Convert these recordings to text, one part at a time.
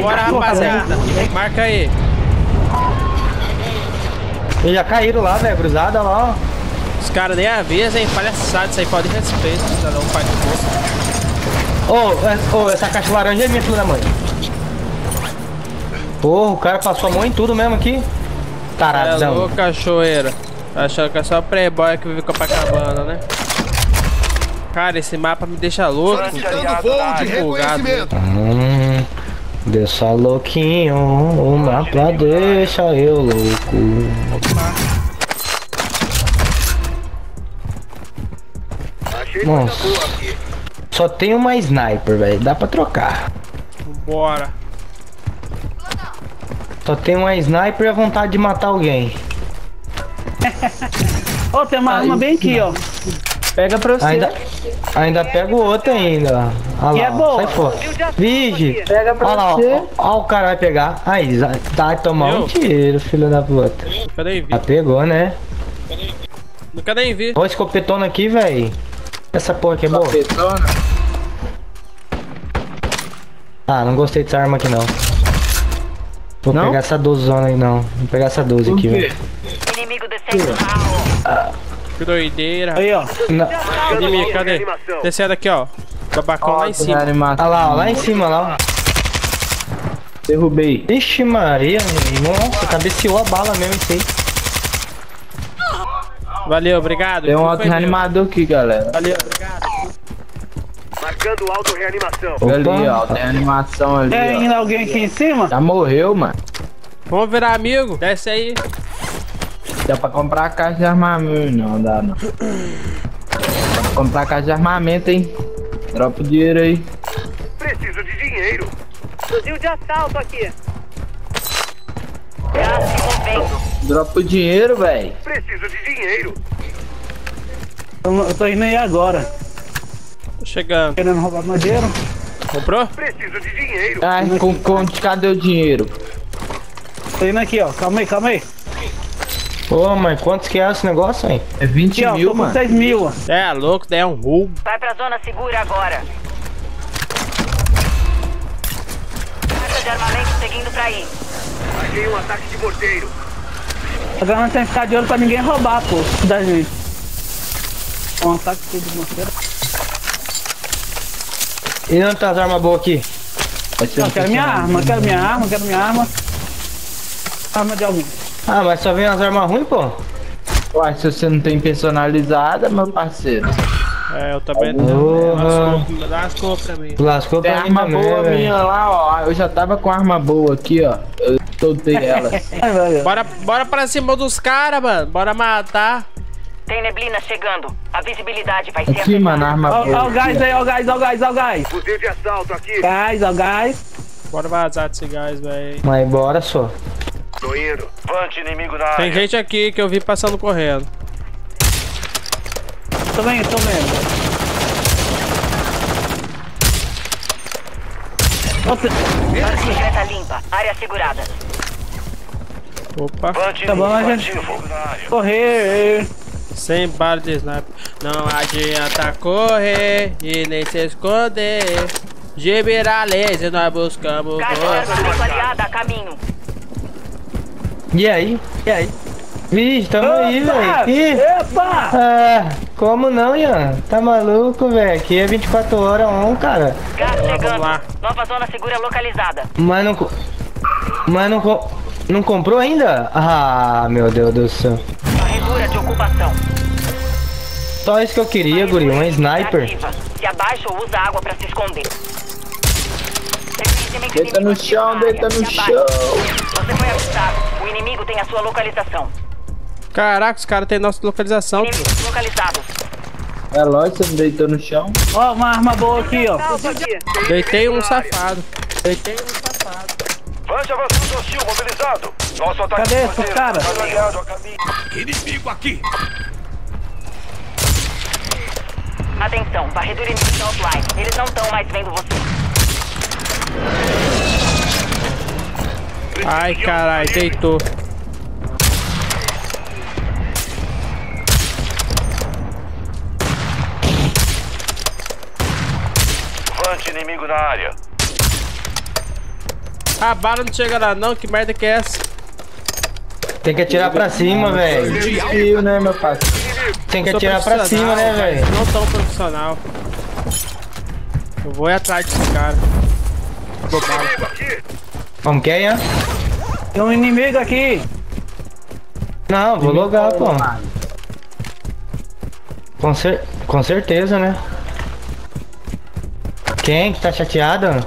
Bora, rapaziada. Marca aí. Eles já caíram lá, velho. Cruzada lá, ó. Os caras nem avisam, hein? Palhaçada, isso aí pode respeito. Cidadão faz força. Ô, essa caixa laranja é minha, filha da mãe. Porra, o cara passou a mão em tudo mesmo aqui. Taradão. Alô, cachoeira. Achando que é só playboy que vive com a Copacabana, né? Cara, esse mapa me deixa louco. Deixa louquinho, o mapa deixa eu louco. Nossa, só tem uma sniper, velho. Dá pra trocar. Bora. Só tem uma sniper e a vontade de matar alguém. Ó, oh, tem uma arma bem aqui, ó. Pega pra você. Ainda pega o outro ainda. Olha lá, é boa. Sai fora. Vigi, pega pra olha você. Lá, ó, o cara vai pegar. Aí, vai tomar um tiro, filho da puta. Já pegou, né? Cadê Envi? Ó, escopetona aqui, velho. Essa porra aqui é boa. Escopetona. Ah, não gostei dessa arma aqui, não. Vou não? Pegar essa 12 zona aí, não. Vou pegar essa 12 aqui, velho. Inimigo descendo. Que doideira. Aí, ó. Inimigo, cadê? Descendo aqui, ó. Babacão lá em cima. Olha lá, ó, lá em cima, lá. Derrubei. Ixi Maria, meu. Nossa, cabeceou a bala mesmo isso aí. Valeu, obrigado. Tem um auto-reanimador aqui, galera. Valeu, obrigado. Marcando auto-reanimação. Ali, ó. Tem animação ali. Tem ainda alguém aqui em cima? Já morreu, mano. Vamos virar amigo. Desce aí. Dá pra comprar a caixa de armamento, não dá não. Dá pra comprar a caixa de armamento, hein? Dropa o dinheiro aí. Preciso de dinheiro. Fuzil de assalto aqui. Dropa o dinheiro, velho. Preciso de dinheiro. Eu tô indo aí agora. Tô chegando. Querendo roubar madeira? Comprou? Preciso de dinheiro. Ah, cadê o dinheiro? Tô indo aqui, ó. Calma aí, calma aí. Pô, mas quantos que é esse negócio aí? É 20 aqui, mil, ó, tô mano. Com 6 mil. É louco, daí é um roubo. Vai pra zona segura agora. Caixa de armamento seguindo pra aí. Achei um ataque de morteiro. Agora nós temos que ficar de olho pra ninguém roubar, pô, da gente. Um ataque de morteiro. E onde tá as armas boas aqui? Não, quero minha arma, quero minha arma, quero minha arma. Arma de alguém. Ah, mas só vem as armas ruins, pô? Uai, se você não tem personalizada, meu parceiro. É, eu também não. Lascou pra mim. Lascou pra mim. Tem arma boa minha lá, ó. Eu já tava com arma boa aqui, ó. Eu soltei ela. bora pra cima dos caras, mano. Bora matar. Tem neblina chegando. A visibilidade vai ser. Aqui, mano, arma boa. Ó o gás aí, ó o gás, ó o gás, ó o gás. Fuzil de assalto aqui. Gás, ó o gás. Bora vazar desse gás, velho. Mas bora só. Inimigo na área. Tem gente aqui que eu vi passando correndo. Tô vendo, tô vendo. Limpa, área segurada. Opa. Tá bom, a gente correr. Sem bala de sniper. Não adianta correr e nem se esconder. De Birales e nós buscamos. Carga aliada a caminho. E aí? E aí? Vixe, tamo aí, velho. Epa! Ah, como não, Ian? Tá maluco, velho? Aqui é 24 horas on, cara. Gás chegando. Nova zona segura localizada. Mas não... Não comprou ainda? Ah, meu Deus do céu. Regura de ocupação. Só isso que eu queria, guri. Um sniper. Se abaixa ou usa água pra se esconder. Deita no chão, deita no chão. Você foi avistado. O inimigo tem a sua localização. Caraca, os caras têm nossa localização. Inimigos localizados. É lógico, você me deitou no chão. Ó, uma arma boa aqui, ó. Deitei um safado. Deitei um safado. Vanja avançando hostil, mobilizado. Nosso ataque. Cadê esse cara? Inimigo aqui. Atenção, varredura inimigo offline. Eles não estão mais vendo você. Ai, caralho, deitou. Vante inimigo na área. A bala não chega lá não, que merda que é essa? Tem que atirar pra cima, velho. Desfio, né, meu parceiro? Tem que atirar pra cima, né, velho? Não tão profissional. Eu vou ir atrás desse cara. Como que é, Ian? Tem um inimigo aqui. Não, vou logar, pô. Com certeza, né? Quem que tá chateado?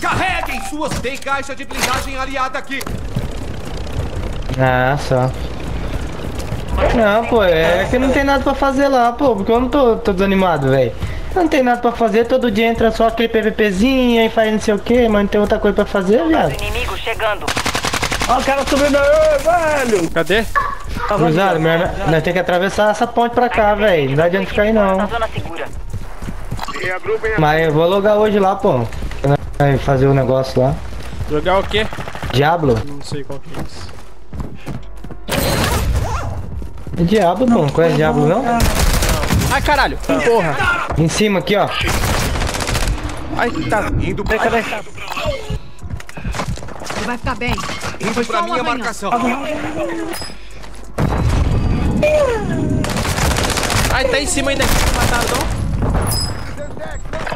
Carreguem suas... Tem caixa de blindagem aliada aqui. Ah, só. Não, pô, é que não tem nada pra fazer lá, pô. Porque eu não tô desanimado, velho. Não tem nada pra fazer, todo dia entra só aquele PVPzinho e faz não sei o que, mas não tem outra coisa pra fazer, viado. Inimigo chegando. Ó, o cara subindo aí, velho. Cadê? Cruzado, nós temos que atravessar essa ponte pra cá, velho. Não dá adianta ficar aí, não. Mas eu vou logar hoje lá, pô. Vai fazer o negócio lá. Jogar o quê? Diablo? Não sei qual que é isso. É Diablo, pô. Não conhece Diablo, não? Ai, caralho. Porra. Em cima aqui, ó. Ai, tá indo pra... Cadê? Vai ficar bem. Indo pra minha marcação. Ai, tá em cima ainda. Mataram, não?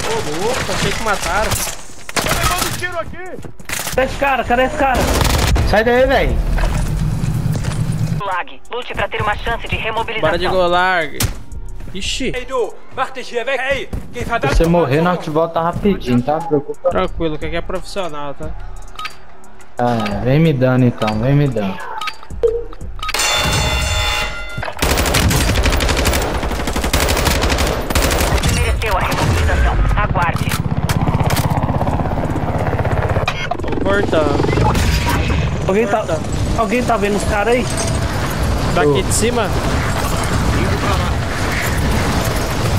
Ô, louco. Achei que mataram. Tô levando tiro aqui. Cadê esse cara? Cadê esse cara? Sai daí, velho. Lag. Lute pra ter uma chance de remobilização. Bora de golag. Ixi. Se você morrer, nós te volta rapidinho, tá? Preocupa. Tranquilo, que aqui é profissional, tá? Ah, vem me dando então, vem me dando. Mereceu a remobilização, aguarde. Tô cortando. Alguém tá vendo os caras aí? Daqui de cima?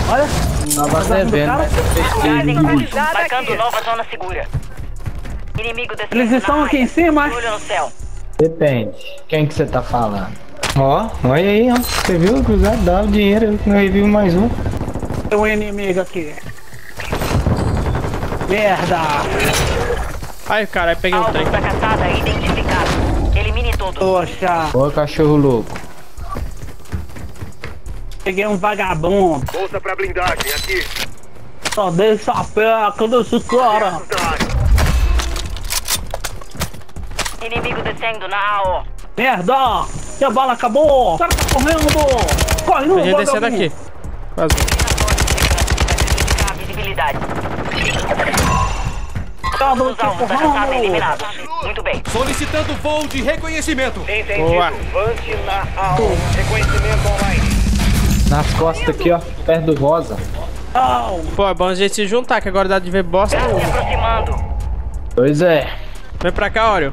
Olha! Tava devendo, mas você fez. Marcando nova zona segura. Inimigo desse... Eles estão aqui em cima? Depende. Quem que você tá falando? Ó, olha aí, ó. Você viu? Cruzado, dá o dinheiro. Eu revivo mais um. Tem um inimigo aqui. Merda! Ai, cara, peguei o trem. Elimine todos. Poxa! Ô, cachorro louco. Peguei um vagabundo. Bolsa pra blindagem, aqui. Só dei chapéu, cadê esse cara? Inimigo descendo na AO. Merda! Minha bala acabou! O cara tá correndo! Corre no vagabundo! Descer daqui. Todos os alvos achados eliminados. Muito bem. Solicitando voo de reconhecimento. Entendido. Avante na AO. Reconhecimento online. Nas costas aqui, ó, perto do rosa. Pô, é bom a gente se juntar, que agora dá de ver bosta. Tá se aproximando. Pois é. Vem pra cá, Oreo.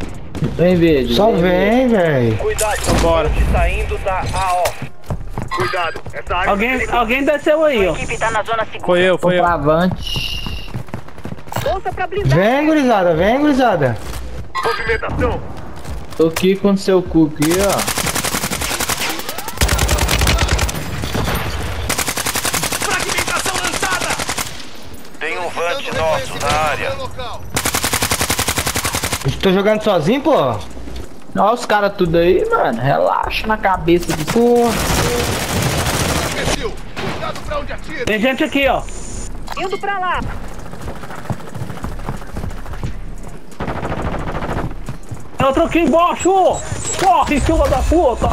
Vem, vídeo. Só vem, velho. Cuidado, bora. Saindo da AO. Cuidado, essa área... Alguém desceu aí, ó. Tá na zona segura. Foi eu. Avante. Vem, gurizada. Movimentação. Tô aqui com seu cookie, ó. Nosso, na área. Tô jogando sozinho, pô. Olha os caras tudo aí, mano. Relaxa na cabeça de porra. Cuidado pra onde atira. Tem gente aqui, ó. Indo pra lá. Eu tô aqui embaixo. Corre, chuva da puta.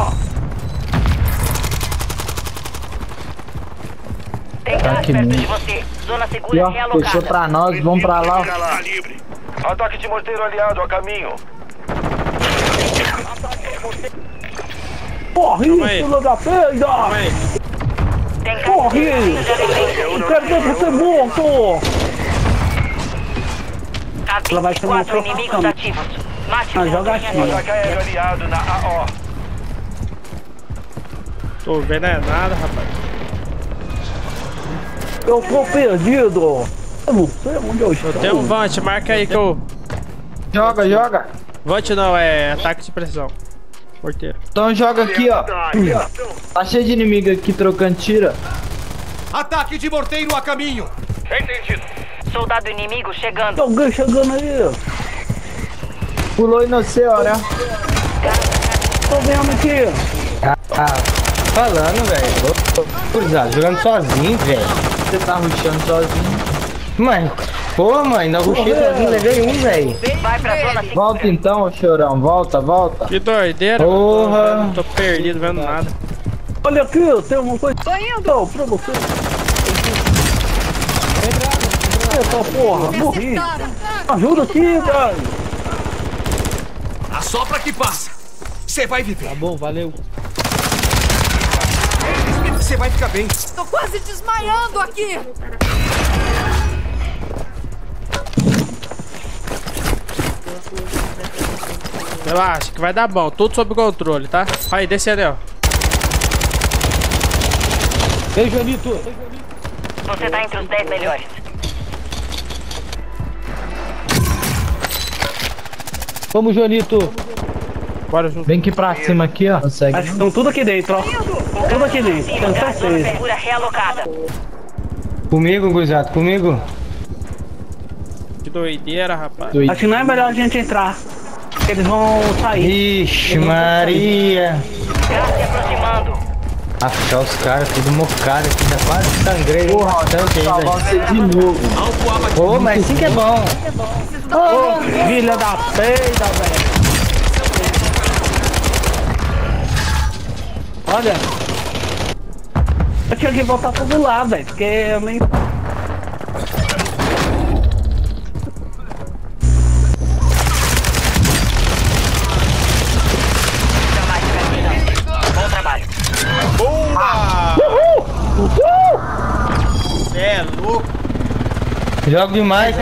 Ataque perto de você. Zona segura realocada. Puxou pra nós, vamos pra lá. Ataque de morteiro aliado a caminho. Corre, filho da feira! Corre! Eu quero ver você morto! Ela vai chamar o inimigos ativos. Mas joga assim. Ataque aéreo aliado na AO. Tô vendo é nada, rapaz. Eu tô perdido! Eu não sei onde eu estou. Tem um Vant, marca aí que eu... Joga! Vant não, é ataque de pressão. Porteiro. Então joga aqui, ó. Tá cheio de inimigo aqui trocando tira. Ataque de morteiro a caminho! Entendido. Soldado inimigo chegando. Tem alguém chegando aí. Pulou e não sei a hora. Tô vendo aqui. Falando, velho. Jogando sozinho, velho. Você tá rushando sozinho. Mano, pô, mano, não rushei sozinho, levei um, velho. Vai pra zona. Volta então, ô chorão. Volta, volta. Que doideira. Porra. Mano, tô perdido, vendo nada. Olha aqui, eu tenho uma coisa. Tô indo pra você. Eita porra, morri. Ajuda aqui, velho. Assopra que passa. Você vai viver. Tá bom, valeu. Você vai ficar bem. Tô quase desmaiando aqui. Relaxa, que vai dar bom. Tudo sob controle, tá? Aí, desce, Anel. Beijo, Anito. Você tá entre os 10 melhores. Vamos, Jonito. Bora junto. Vem aqui pra cima aqui, ó. Consegue. Mas estão tudo aqui dentro, ó. Tudo aqui dentro. Tenho certeza. Comigo, Guzato, comigo. Que doideira, rapaz. Doideira. Acho que não é melhor a gente entrar. Eles vão sair. Ixi, Maria. Cara se aproximando. Achar os caras tudo mocado aqui. Já quase sangrei. Porra, até salvar você de novo. Pô, mas sim que é bom. Ô, filha da peida, velho. Olha. Eu tinha que voltar pra do lado, velho. Porque eu nem... Bom trabalho. Boa! Uhul! Uhul! Cê é louco. Jogo demais,